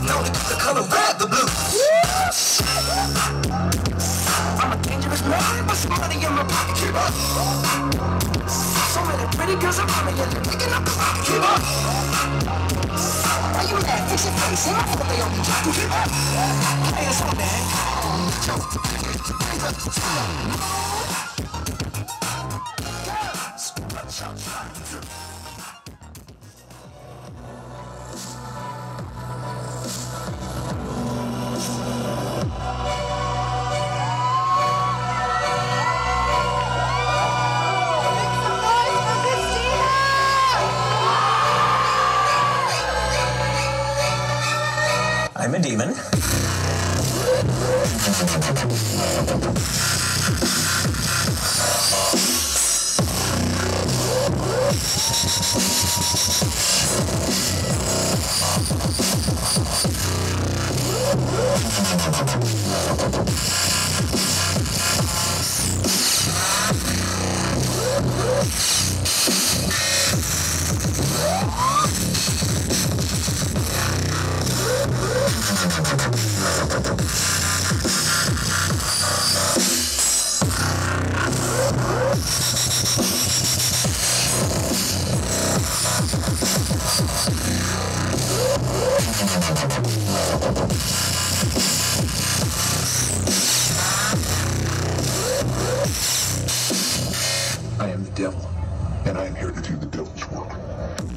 No, the color red, the blue. Woo, shit. I'm a dangerous man with some money in my pocket. Keep up. So many pretty girls around me, and they're picking up the pocket. Keep up. Why you mad? Fix your face. Ain't my fault they only try to keep up. Players on that. Girls, what y'all trying to do? I'm a demon. I am the devil, and I am here to do the devil's work.